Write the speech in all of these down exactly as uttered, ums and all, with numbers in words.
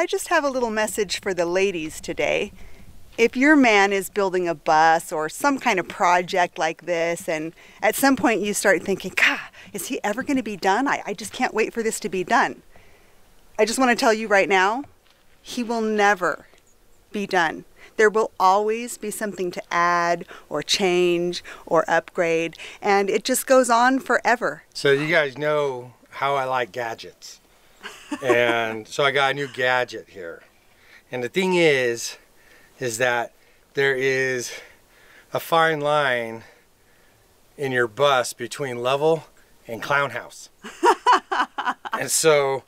I just have a little message for the ladies today. If your man is building a bus or some kind of project like this, and at some point you start thinking, God, is he ever going to be done? I, I just can't wait for this to be done. I just want to tell you right now, he will never be done. There will always be something to add or change or upgrade, and it just goes on forever. So you guys know how I like gadgets. And so I got a new gadget here. And the thing is, is that there is a fine line in your bus between level and clown house. And so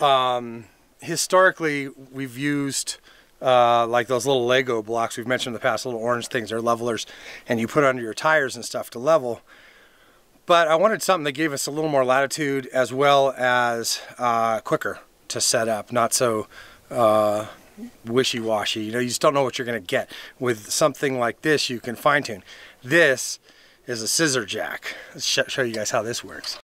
um, historically we've used uh, like those little Lego blocks we've mentioned in the past, little orange things, they're levelers, and you put under your tires and stuff to level. But I wanted something that gave us a little more latitude as well as uh, quicker to set up, not so uh, wishy-washy. You know, you just don't know what you're going to get. With something like this, you can fine-tune. This is a scissor jack. Let's sh show you guys how this works.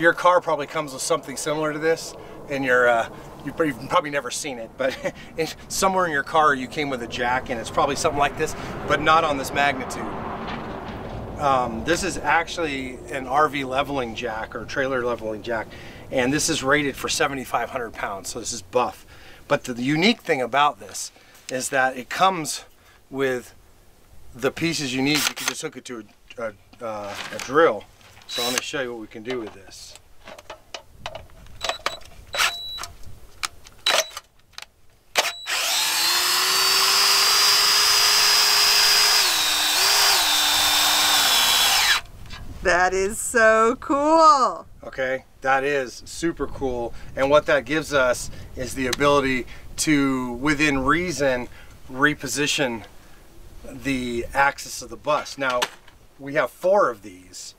Your car probably comes with something similar to this, and your uh, you've probably never seen it, but somewhere in your car you came with a jack, and it's probably something like this, but not on this magnitude. Um, this is actually an R V leveling jack or trailer leveling jack, and this is rated for seventy-five hundred pounds, so this is buff. But the unique thing about this is that it comes with the pieces you need. You can just hook it to a, a, uh, a drill. So I'm going to show you what we can do with this. That is so cool. Okay, that is super cool. And what that gives us is the ability to, within reason, reposition the axis of the bus. Now, we have four of these.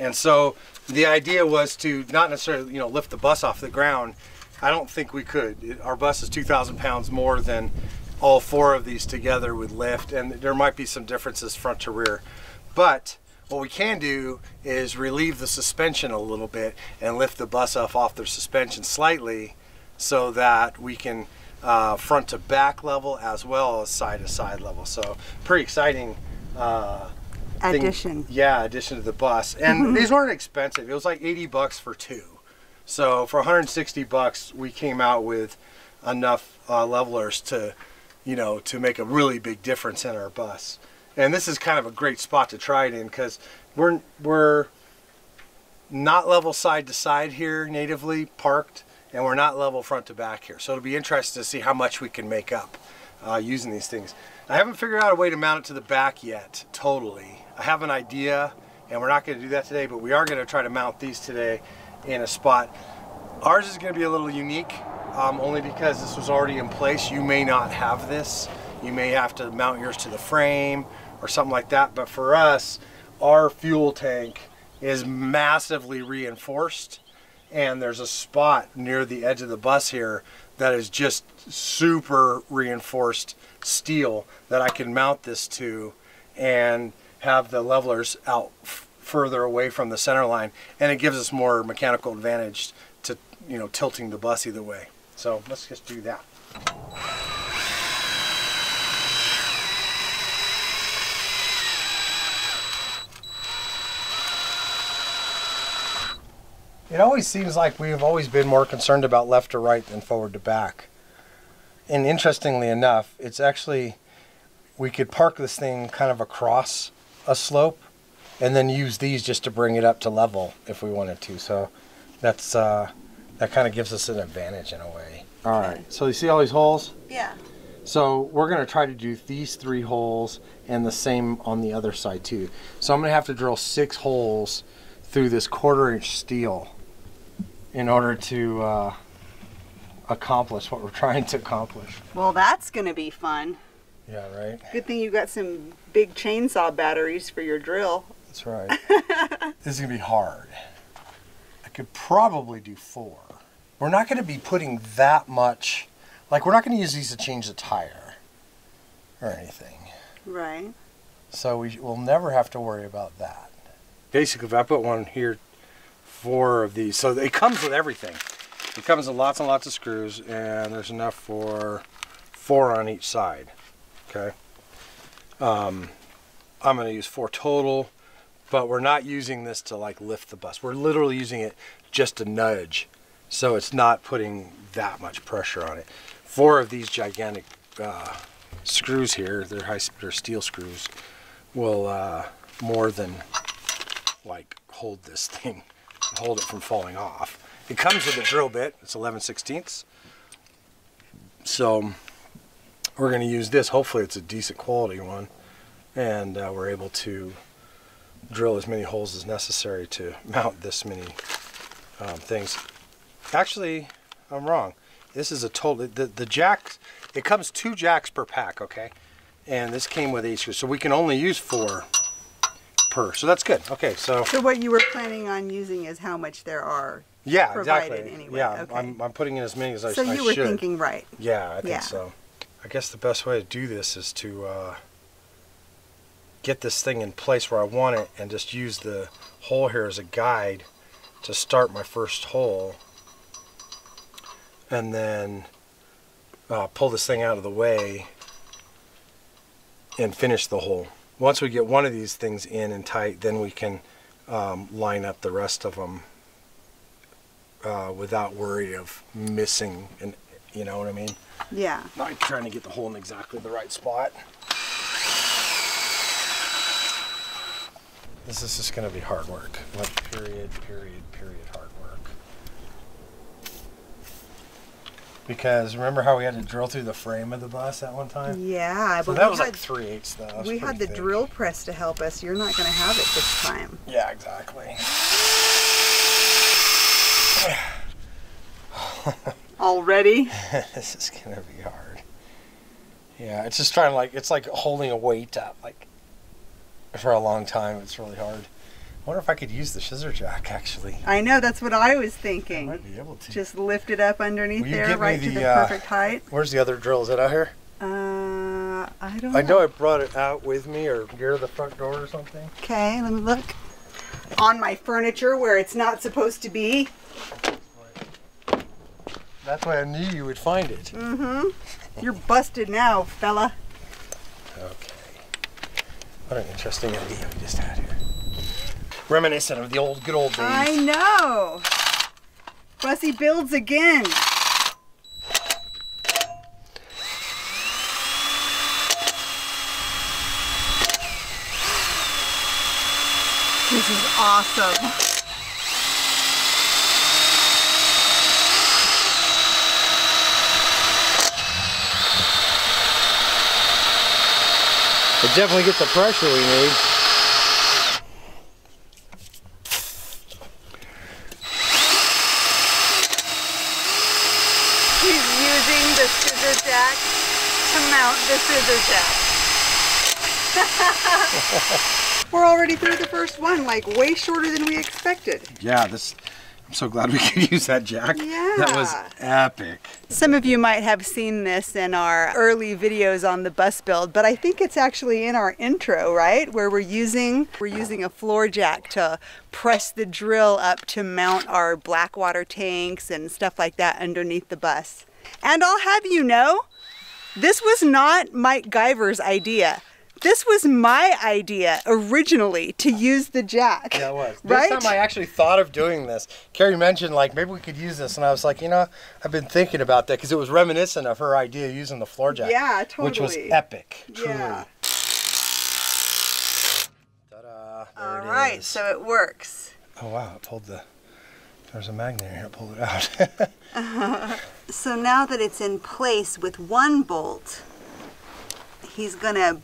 And so the idea was to not necessarily, you know, lift the bus off the ground. I don't think we could. It, our bus is two thousand pounds more than all four of these together would lift, and there might be some differences front to rear. But what we can do is relieve the suspension a little bit and lift the bus up off their suspension slightly so that we can uh, front to back level as well as side to side level. So pretty exciting uh, Thing, addition. Yeah, addition to the bus. And these weren't expensive. It was like eighty bucks for two. So for one hundred sixty bucks, we came out with enough uh, levelers to, you know, to make a really big difference in our bus. And this is kind of a great spot to try it in because we're, we're not level side to side here natively parked, and we're not level front to back here. So it'll be interesting to see how much we can make up uh, using these things. I haven't figured out a way to mount it to the back yet, totally. I have an idea, and we're not going to do that today, but we are going to try to mount these today in a spot. Ours is going to be a little unique, um, only because this was already in place. You may not have this. You may have to mount yours to the frame or something like that, but for us, our fuel tank is massively reinforced, and there's a spot near the edge of the bus here that is just super reinforced steel that I can mount this to and have the levelers out further away from the center line, and it gives us more mechanical advantage to, you know, tilting the bus either way. So let's just do that. It always seems like we've always been more concerned about left to right than forward to back. And interestingly enough, it's actually, we could park this thing kind of across a slope and then use these just to bring it up to level if we wanted to. So that's, uh, that kind of gives us an advantage in a way. Okay. All right, so you see all these holes? Yeah. So we're gonna try to do these three holes and the same on the other side too. So I'm gonna have to drill six holes through this quarter inch steel in order to uh, accomplish what we're trying to accomplish. Well, that's gonna be fun. Yeah, right? Good thing you got some big chainsaw batteries for your drill. That's right. This is gonna be hard. I could probably do four. we're not going to be putting that much, like we're not going to use these to change the tire or anything. Right. So we will never have to worry about that. Basically, if I put one here, four of these. So it comes with everything. It comes with lots and lots of screws, and there's enough for four on each side. Okay. Um, I'm going to use four total, but we're not using this to like lift the bus. We're literally using it just to nudge. So it's not putting that much pressure on it. Four of these gigantic uh, screws here, they're high, they're steel screws, will uh, more than like hold this thing, hold it from falling off. It comes with a drill bit. It's eleven sixteenths. So we're going to use this. Hopefully it's a decent quality one, and uh, we're able to drill as many holes as necessary to mount this many um, things. Actually, I'm wrong. This is a total, the, the jacks, it comes two jacks per pack, okay? And this came with eight screws, so we can only use four per, so that's good. Okay, so. So what you were planning on using is how much there are. Yeah, provided exactly. Anyway. Yeah, okay. I'm, I'm putting in as many as I, so I should. So you were thinking right. Yeah, I think yeah. so. I guess the best way to do this is to uh, get this thing in place where I want it and just use the hole here as a guide to start my first hole. And then uh, pull this thing out of the way and finish the hole. Once we get one of these things in and tight, then we can um, line up the rest of them uh, without worry of missing, and you know what I mean? Yeah. Not trying to get the hole in exactly the right spot. This is just gonna be hard work, like period, period, period hard work. Because remember how we had to drill through the frame of the bus at one time? Yeah. So but that was had, like three eighths though. We had the thick drill press to help us. You're not going to have it this time. Yeah, exactly. Already? This is going to be hard. Yeah, it's just trying to like, it's like holding a weight up like for a long time. It's really hard. I wonder if I could use the scissor jack, actually. I know, that's what I was thinking. I might be able to. Just lift it up underneath there, right the, to the uh, perfect height. Where's the other drill? Is it out here? Uh, I don't know. I know I brought it out with me or near the front door or something. Okay, let me look. On my furniture where it's not supposed to be. That's why I knew you would find it. Mm-hmm. You're busted now, fella. Okay. What an interesting idea we just had here. Reminiscent of the old, good old days. I know. Bussy builds again. This is awesome. It definitely gets the pressure we need. The scissor jack. We're already through the first one, like way shorter than we expected. Yeah, this. I'm so glad we could use that jack. Yeah. That was epic. Some of you might have seen this in our early videos on the bus build, but I think it's actually in our intro, right? Where we're using we're using a floor jack to press the drill up to mount our black water tanks and stuff like that underneath the bus. And I'll have you know, this was not Mike Guyver's idea. This was my idea originally to use the jack. Yeah, it was. Right? This time I actually thought of doing this. Carrie mentioned like maybe we could use this, and I was like, you know, I've been thinking about that because it was reminiscent of her idea using the floor jack. Yeah, totally. Which was epic. Truly. Yeah. Ta-da! There it is. All right, so it works. Oh wow! It pulled the. There's a magnet here. It pulled it out. uh-huh. So now that it's in place with one bolt, he's gonna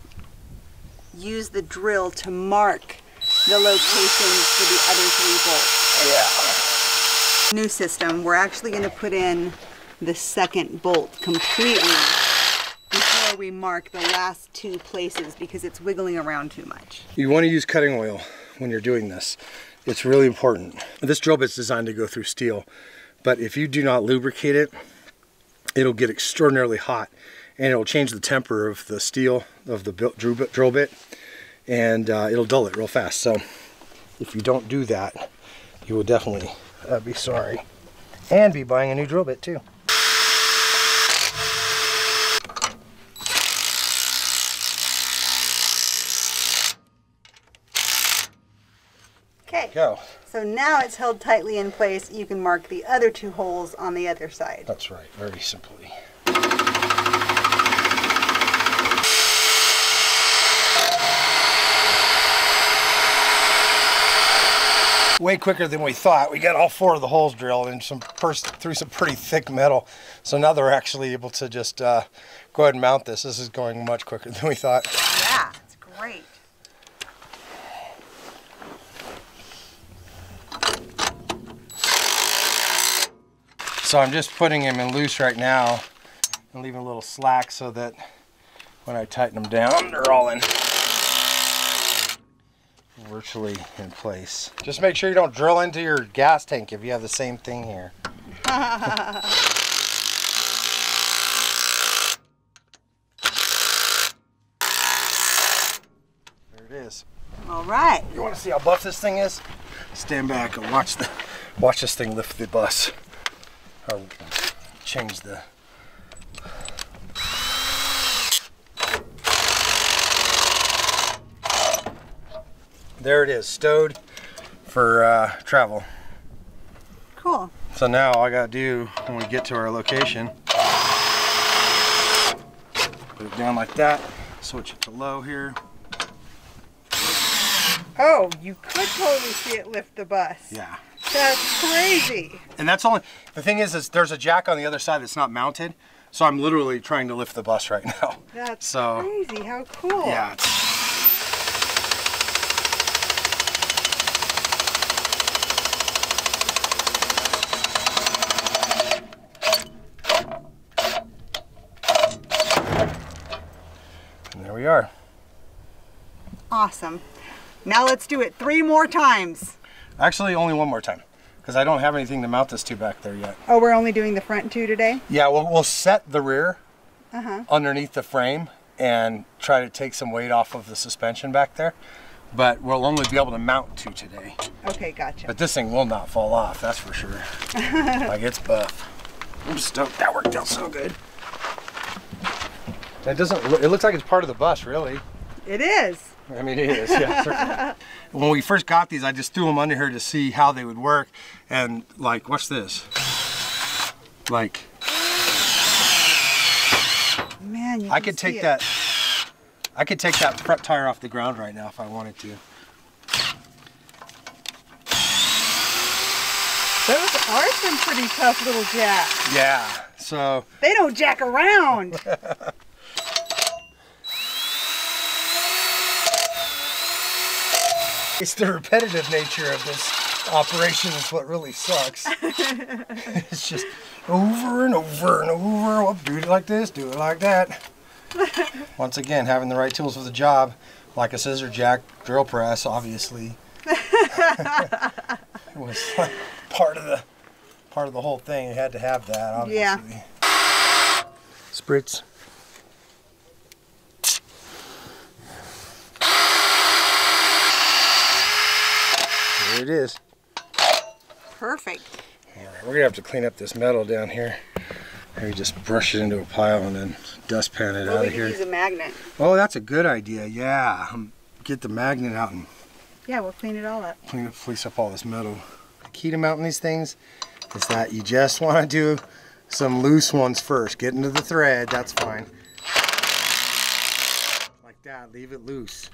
use the drill to mark the locations for the other three bolts. Yeah. New system, we're actually gonna put in the second bolt completely before we mark the last two places because it's wiggling around too much. You wanna use cutting oil when you're doing this. It's really important. This drill bit's designed to go through steel. But if you do not lubricate it, it'll get extraordinarily hot, and it'll change the temper of the steel of the drill bit, and uh, it'll dull it real fast. So if you don't do that, you will definitely uh, be sorry and be buying a new drill bit too. Okay, go. So now it's held tightly in place. You can mark the other two holes on the other side. That's right, very simply. Way quicker than we thought. We got all four of the holes drilled and some first through some pretty thick metal. So now they're actually able to just uh, go ahead and mount this. This is going much quicker than we thought. Yeah, it's great. So I'm just putting him in loose right now and leaving a little slack so that when I tighten them down, they're all in. Virtually in place. Just make sure you don't drill into your gas tank if you have the same thing here. There it is. All right. You want to see how buff this thing is? Stand back and watch the watch this thing lift the bus. Or change the. There it is, stowed for uh, travel. Cool. So now all I gotta do when we get to our location, put it down like that, switch it to low here. Oh, you could totally see it lift the bus. Yeah. That's crazy. And that's only, the thing is, is there's a jack on the other side that's not mounted, so I'm literally trying to lift the bus right now. That's so crazy, how cool. Yeah. It's, are. Awesome. Now let's do it three more times. Actually, only one more time, because I don't have anything to mount this to back there yet. Oh, we're only doing the front two today? Yeah, well, we'll set the rear uh-huh. underneath the frame and try to take some weight off of the suspension back there, but we'll only be able to mount two today. Okay, gotcha. But this thing will not fall off, that's for sure. Like, it's buff. I'm stoked. That worked out so good. It doesn't. It looks like it's part of the bus, really. It is. I mean, it is. Yeah. When we first got these, I just threw them under here to see how they would work, and like, watch this. Like, man, you I could take it. that. I could take that front tire off the ground right now if I wanted to. Those are some pretty tough little jacks. Yeah. So. They don't jack around. It's the repetitive nature of this operation is what really sucks. It's just over and over and over. Well, do it like this, do it like that. Once again, having the right tools for the job, like a scissor jack, drill press, obviously. It was like part of the part of the whole thing. You had to have that, obviously. Yeah. Spritz. It is. Perfect. All right, we're gonna have to clean up this metal down here. Maybe just brush it into a pile and then dustpan it well, out of here. We could use a magnet. Oh, that's a good idea. Yeah, get the magnet out and. Yeah, we'll clean it all up. Clean up, fleece up all this metal. The key to mounting these things is that you just want to do some loose ones first. Get into the thread. That's fine. Like that. Leave it loose.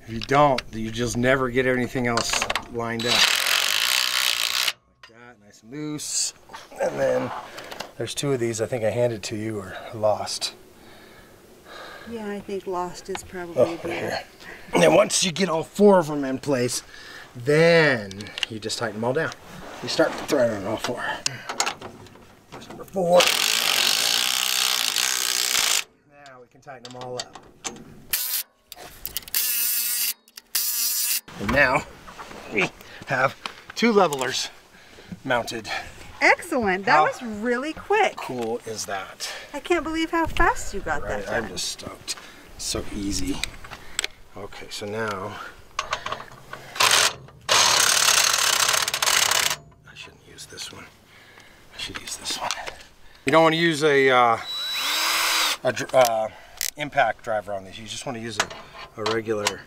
If you don't, you just never get anything else lined up. Like that, nice and loose. And then there's two of these I think I handed to you or lost. Yeah, I think lost is probably oh, right here. And then once you get all four of them in place, then you just tighten them all down. You start the thread on all four. There's number four. Now we can tighten them all up. And now we have two levelers mounted. Excellent. That how was really quick. Cool is that? I can't believe how fast you got right, that done. I'm just stoked. So easy. Okay, so now I shouldn't use this one. I should use this one. You don't want to use a uh, a uh, impact driver on these. You just want to use a, a regular.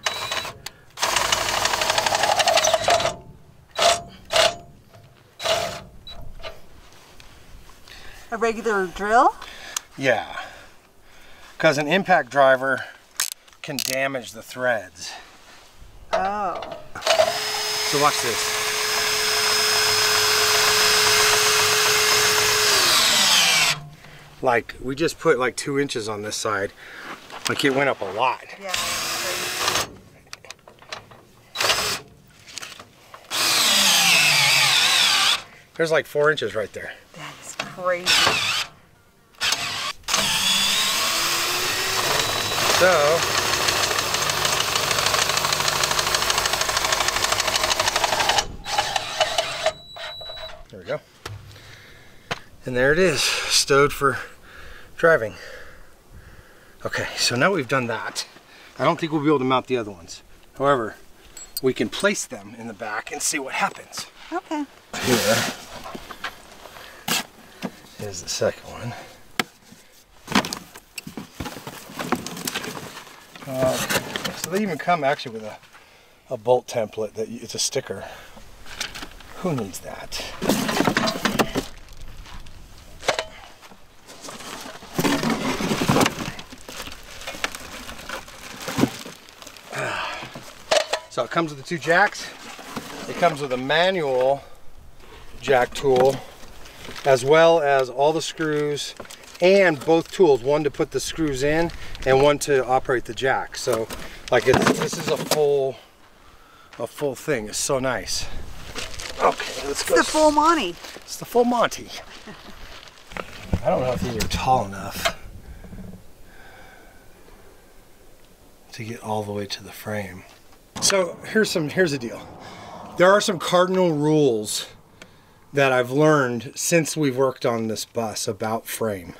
A regular drill? Yeah, because an impact driver can damage the threads. Oh. So watch this. Like, we just put like two inches on this side. Like, it went up a lot. Yeah. There's like four inches right there. That is crazy. So there we go. And there it is, stowed for driving. Okay, so now we've done that. I don't think we'll be able to mount the other ones. However, we can place them in the back and see what happens. Okay. Here is the second one. Uh, so they even come actually with a, a bolt template that you, it's a sticker. Who needs that? So it comes with the two jacks. It comes with a manual jack tool, as well as all the screws and both tools, one to put the screws in and one to operate the jack. So like it's, this is a full a full thing. It's so nice. Okay, let's go. It's the full Monty. It's the full Monty. I don't know if these are tall enough to get all the way to the frame. So here's some here's the deal. There are some cardinal rules that I've learned since we've worked on this bus about frame,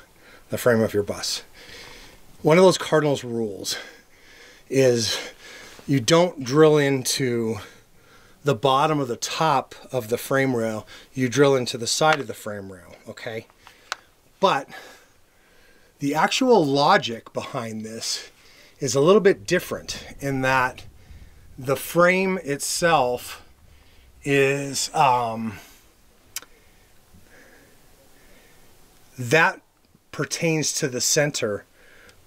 the frame of your bus. One of those cardinal rules is you don't drill into the bottom of the top of the frame rail, you drill into the side of the frame rail, okay? But the actual logic behind this is a little bit different in that the frame itself is, um, that pertains to the center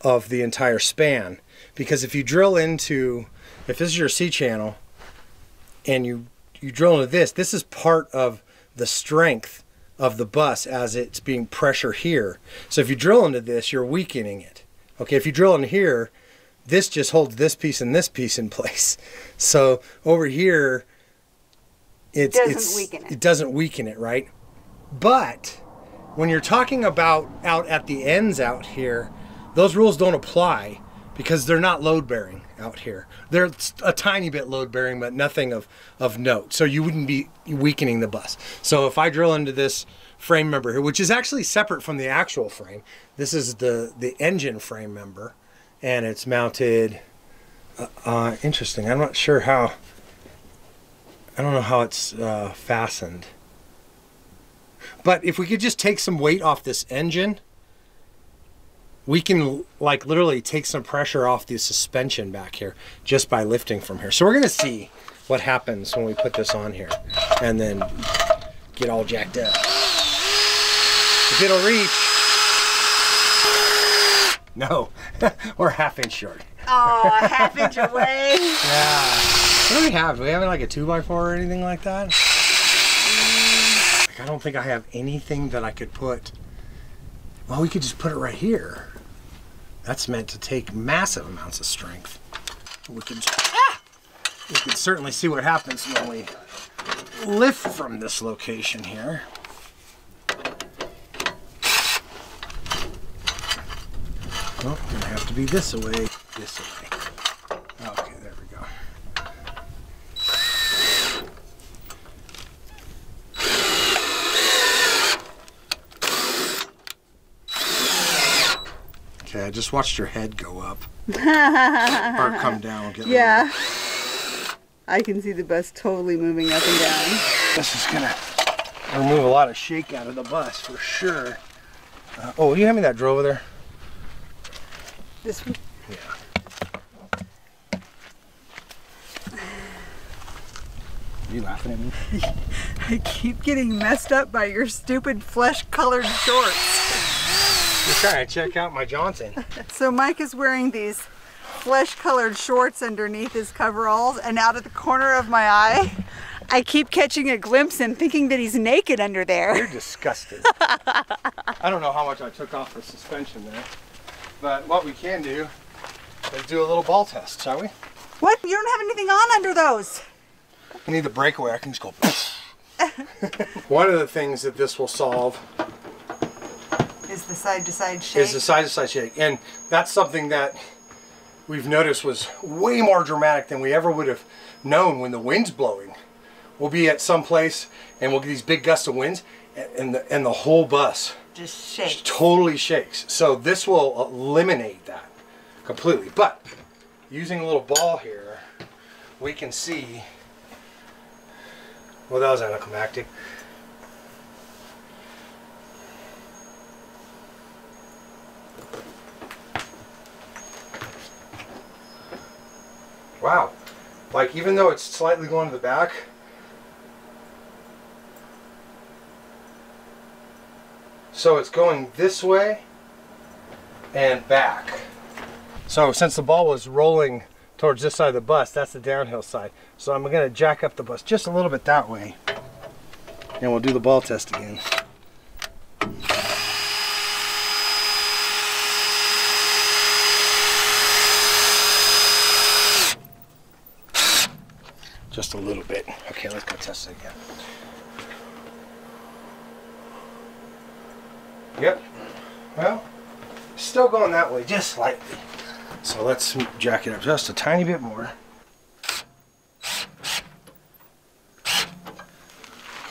of the entire span. Because if you drill into, if this is your C channel, and you, you drill into this, this is part of the strength of the bus as it's being pressure here. So if you drill into this, you're weakening it. Okay, if you drill in here, this just holds this piece and this piece in place. So over here, it's, it doesn't it's, weaken it. It doesn't weaken it, right? But when you're talking about out at the ends out here, those rules don't apply because they're not load bearing out here. They're a tiny bit load bearing, but nothing of, of note. So you wouldn't be weakening the bus. So if I drill into this frame member here, which is actually separate from the actual frame, this is the, the engine frame member, and it's mounted, uh, uh, interesting. I'm not sure how, I don't know how it's uh, fastened. But if we could just take some weight off this engine, we can like literally take some pressure off the suspension back here just by lifting from here. So we're gonna see what happens when we put this on here and then get all jacked up. If it'll reach, no, we're half inch short. Oh, a half inch away. Yeah. What do we have? Do we have like a two by four or anything like that? I don't think I have anything that I could put. Well, we could just put it right here. That's meant to take massive amounts of strength. We can, ah! We can certainly see what happens when we lift from this location here. Well, it's gonna have to be this away, this away. Okay, there we go. Okay, I just watched your head go up. Or come down. Get yeah. Over. I can see the bus totally moving up and down. This is going to remove a lot of shake out of the bus for sure. Uh, oh, will you hand me that drill over there? This one? Yeah. Are you laughing at me? I keep getting messed up by your stupid flesh-colored shorts. Just trying to check out my Johnson. So Mike is wearing these flesh-colored shorts underneath his coveralls, and out of the corner of my eye, I keep catching a glimpse and thinking that he's naked under there. You're disgusting. I don't know how much I took off for suspension there, but what we can do is do a little ball test, shall we? What? You don't have anything on under those. I need the breakaway. I can just go. One of the things that this will solve is the side-to-side shake. Is the side-to-side shake. And that's something that we've noticed was way more dramatic than we ever would have known when the wind's blowing. We'll be at some place and we'll get these big gusts of winds and the, and the whole bus just shakes. Totally shakes. So this will eliminate that completely. But using a little ball here, we can see... Well, that was anticlimactic. Wow, like even though it's slightly going to the back, so it's going this way and back. So since the ball was rolling towards this side of the bus, that's the downhill side. So I'm gonna jack up the bus just a little bit that way, and we'll do the ball test again. Just a little bit. Okay, let's go test it again. Yep. Well, still going that way, just slightly. So let's jack it up just a tiny bit more.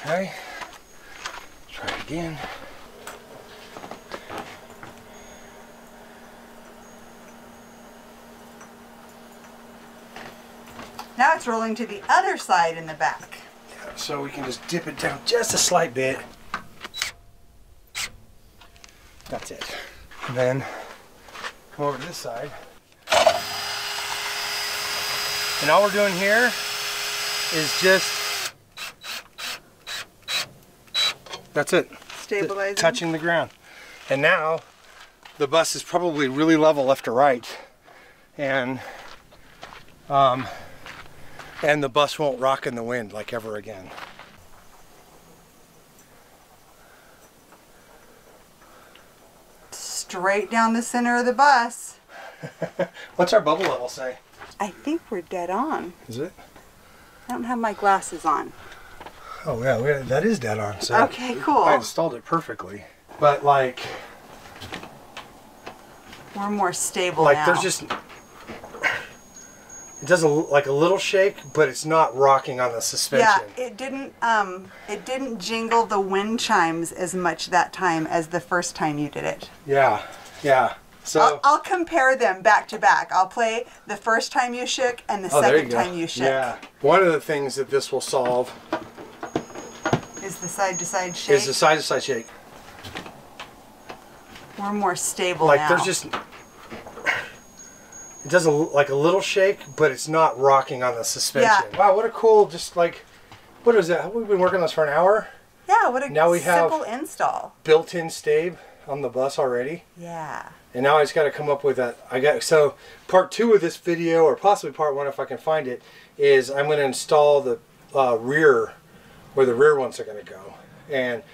Okay. Try it again. Now it's rolling to the other side in the back. Yeah, so we can just dip it down just a slight bit. That's it. And then come over to this side. And all we're doing here is just, that's it. Stabilizing. Touching the ground. And now the bus is probably really level left to right. And, um, And the bus won't rock in the wind like ever again. Straight down the center of the bus. What's our bubble level say? I think we're dead on. Is it? I don't have my glasses on. Oh yeah, we're, that is dead on. So okay, cool. I installed it perfectly. But like... We're more stable like, now. Like there's just... It does a, like a little shake, but it's not rocking on the suspension. Yeah, it didn't. Um, it didn't jingle the wind chimes as much that time as the first time you did it. Yeah, yeah. So I'll, I'll compare them back to back. I'll play the first time you shook and the oh, second you time you shook. Yeah. One of the things that this will solve is the side-to-side shake. Is the side-to-side shake. We're more stable like, now. Like there's just. It does a, like a little shake, but it's not rocking on the suspension. Yeah. Wow, what a cool, just like, what is that? We've been working on this for an hour? Yeah, what a now we simple have install. Built-in stabe on the bus already. Yeah. And now I just got to come up with that. I got so part two of this video, or possibly part one if I can find it, is I'm going to install the uh, rear, where the rear ones are going to go. And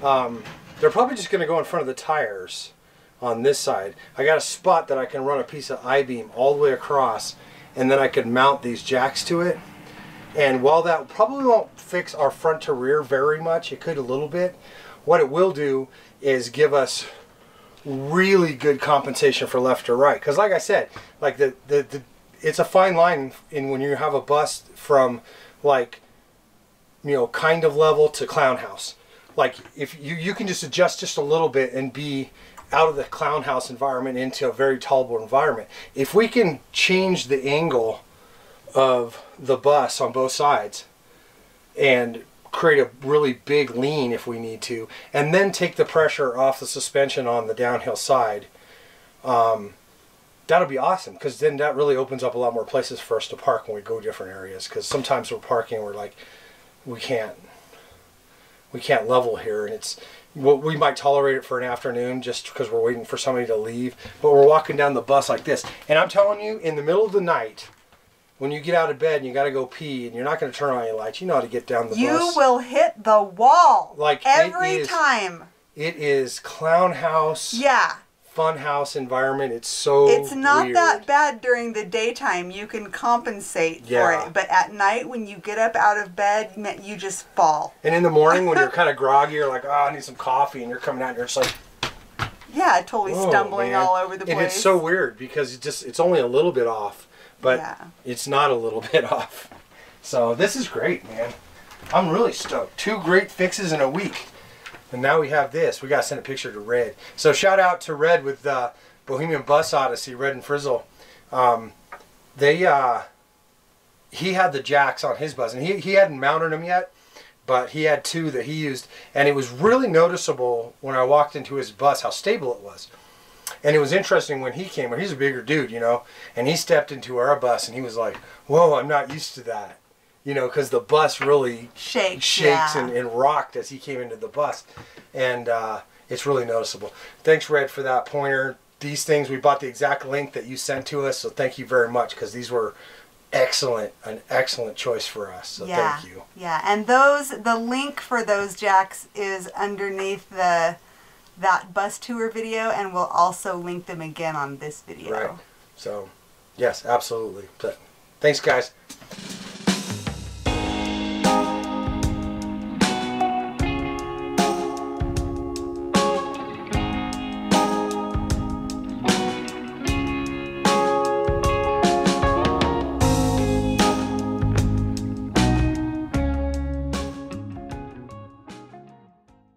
um, they're probably just going to go in front of the tires. On this side, I got a spot that I can run a piece of I-beam all the way across, and then I could mount these jacks to it. And while that probably won't fix our front to rear very much, it could a little bit, what it will do is give us really good compensation for left or right. Because like I said, like the, the, the it's a fine line in when you have a bus from like, you know, kind of level to clown house. Like if you, you can just adjust just a little bit and be out of the clown house environment into a very tolerable environment. If we can change the angle of the bus on both sides and create a really big lean if we need to, and then take the pressure off the suspension on the downhill side, um, that'll be awesome, because then that really opens up a lot more places for us to park when we go different areas, because sometimes we're parking and we're like, we can't we can't level here, and it's, well, we might tolerate it for an afternoon just because we're waiting for somebody to leave, but we're walking down the bus like this, and I'm telling you, in the middle of the night when you get out of bed and you got to go pee and you're not going to turn on your lights, you know how to get down the you bus. You will hit the wall like every it is, time. It is clown house. Yeah. Fun house environment. It's so It's not weird. That bad during the daytime. You can compensate yeah. for it. But at night when you get up out of bed, you just fall. And in the morning when you're kind of groggy, you're like, oh, I need some coffee. And you're coming out and you're just like... Yeah, totally oh, stumbling man. all over the place. And it's so weird because it just it's only a little bit off. But yeah. it's not a little bit off. So this is great, man. I'm really stoked. Two great fixes in a week. And now we have this. We got to send a picture to Red. So shout out to Red with uh, Bohemian Bus Odyssey, Red and Frizzle. Um, they, uh, he had the jacks on his bus. And he, he hadn't mounted them yet, but he had two that he used. And it was really noticeable when I walked into his bus how stable it was. And it was interesting when he came, he's a bigger dude, you know, and he stepped into our bus and he was like, whoa, I'm not used to that, you know, because the bus really shakes, shakes yeah. and, and rocked as he came into the bus. And uh, it's really noticeable. Thanks, Red, for that pointer. These things, we bought the exact link that you sent to us, so thank you very much, because these were excellent, an excellent choice for us, so yeah. thank you. Yeah, and those, the link for those jacks is underneath the... that bus tour video, and we'll also link them again on this video. Right. So, yes, absolutely. But thanks, guys.